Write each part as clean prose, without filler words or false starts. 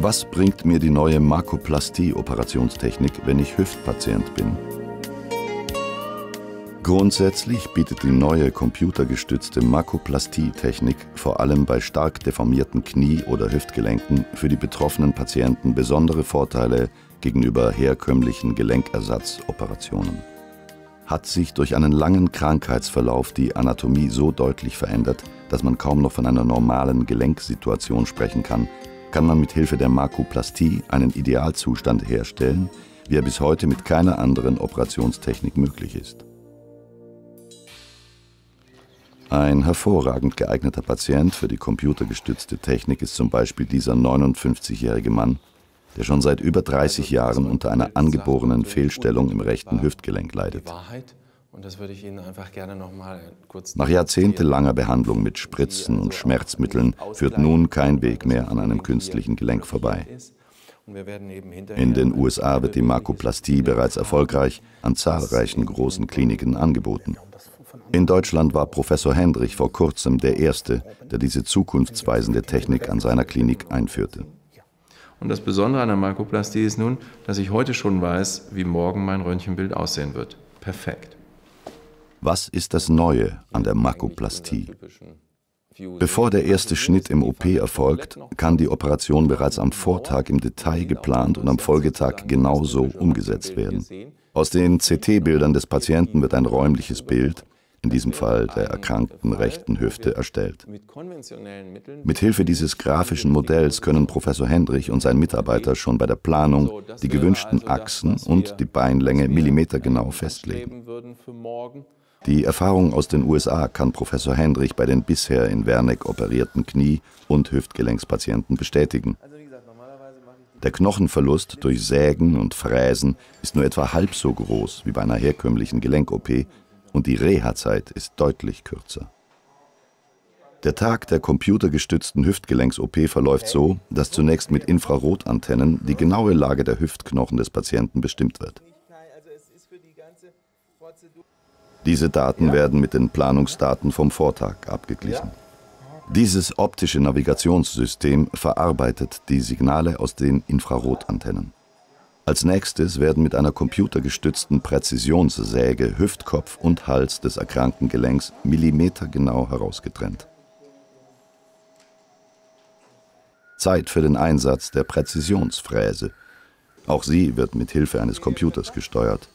Was bringt mir die neue Makoplastie-Operationstechnik, wenn ich Hüftpatient bin? Grundsätzlich bietet die neue computergestützte Makoplastie-Technik vor allem bei stark deformierten Knie- oder Hüftgelenken für die betroffenen Patienten besondere Vorteile gegenüber herkömmlichen Gelenkersatzoperationen. Hat sich durch einen langen Krankheitsverlauf die Anatomie so deutlich verändert, dass man kaum noch von einer normalen Gelenksituation sprechen kann, kann man mit Hilfe der Makoplastie einen Idealzustand herstellen, wie er bis heute mit keiner anderen Operationstechnik möglich ist. Ein hervorragend geeigneter Patient für die computergestützte Technik ist zum Beispiel dieser 59-jährige Mann, der schon seit über 30 Jahren unter einer angeborenen Fehlstellung im rechten Hüftgelenk leidet. Nach jahrzehntelanger Behandlung mit Spritzen und Schmerzmitteln führt nun kein Weg mehr an einem künstlichen Gelenk vorbei. In den USA wird die Makoplastie bereits erfolgreich an zahlreichen großen Kliniken angeboten. In Deutschland war Professor Hendrich vor kurzem der Erste, der diese zukunftsweisende Technik an seiner Klinik einführte. Und das Besondere an der Makoplastie ist nun, dass ich heute schon weiß, wie morgen mein Röntgenbild aussehen wird. Perfekt. Was ist das Neue an der Makoplastie? Bevor der erste Schnitt im OP erfolgt, kann die Operation bereits am Vortag im Detail geplant und am Folgetag genauso umgesetzt werden. Aus den CT-Bildern des Patienten wird ein räumliches Bild, in diesem Fall der erkrankten rechten Hüfte, erstellt. Mit Hilfe dieses grafischen Modells können Professor Hendrich und sein Mitarbeiter schon bei der Planung die gewünschten Achsen und die Beinlänge millimetergenau festlegen. Die Erfahrung aus den USA kann Professor Hendrich bei den bisher in Werneck operierten Knie- und Hüftgelenkspatienten bestätigen. Der Knochenverlust durch Sägen und Fräsen ist nur etwa halb so groß wie bei einer herkömmlichen Gelenk-OP, und die Reha-Zeit ist deutlich kürzer. Der Tag der computergestützten Hüftgelenks-OP verläuft so, dass zunächst mit Infrarotantennen die genaue Lage der Hüftknochen des Patienten bestimmt wird. Diese Daten werden mit den Planungsdaten vom Vortag abgeglichen. Dieses optische Navigationssystem verarbeitet die Signale aus den Infrarotantennen. Als nächstes werden mit einer computergestützten Präzisionssäge Hüftkopf und Hals des erkrankten Gelenks millimetergenau herausgetrennt. Zeit für den Einsatz der Präzisionsfräse. Auch sie wird mit Hilfe eines Computers gesteuert.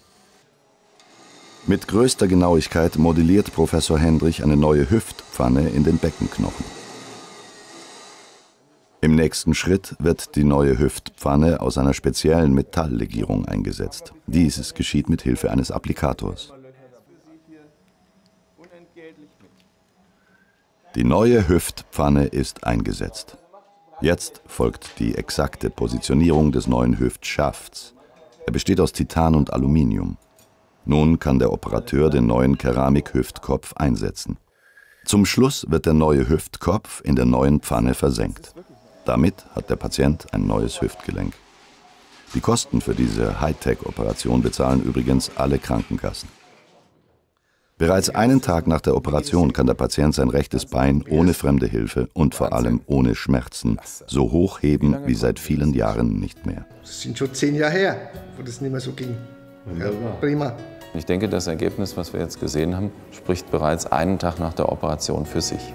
Mit größter Genauigkeit modelliert Professor Hendrich eine neue Hüftpfanne in den Beckenknochen. Im nächsten Schritt wird die neue Hüftpfanne aus einer speziellen Metalllegierung eingesetzt. Dieses geschieht mit Hilfe eines Applikators. Die neue Hüftpfanne ist eingesetzt. Jetzt folgt die exakte Positionierung des neuen Hüftschafts. Er besteht aus Titan und Aluminium. Nun kann der Operateur den neuen Keramik-Hüftkopf einsetzen. Zum Schluss wird der neue Hüftkopf in der neuen Pfanne versenkt. Damit hat der Patient ein neues Hüftgelenk. Die Kosten für diese Hightech-Operation bezahlen übrigens alle Krankenkassen. Bereits einen Tag nach der Operation kann der Patient sein rechtes Bein ohne fremde Hilfe und vor allem ohne Schmerzen so hochheben wie seit vielen Jahren nicht mehr. Das sind schon 10 Jahre her, wo das nicht mehr so ging. Ja, prima. Ich denke, das Ergebnis, was wir jetzt gesehen haben, spricht bereits einen Tag nach der Operation für sich.